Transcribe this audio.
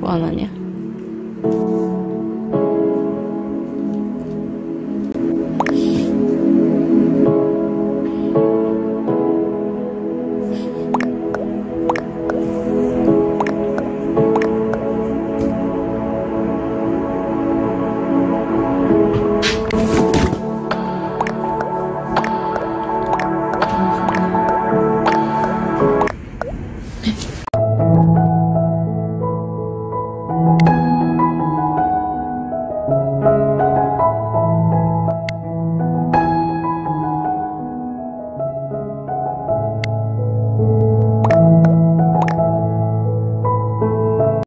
뭐 안 하냐?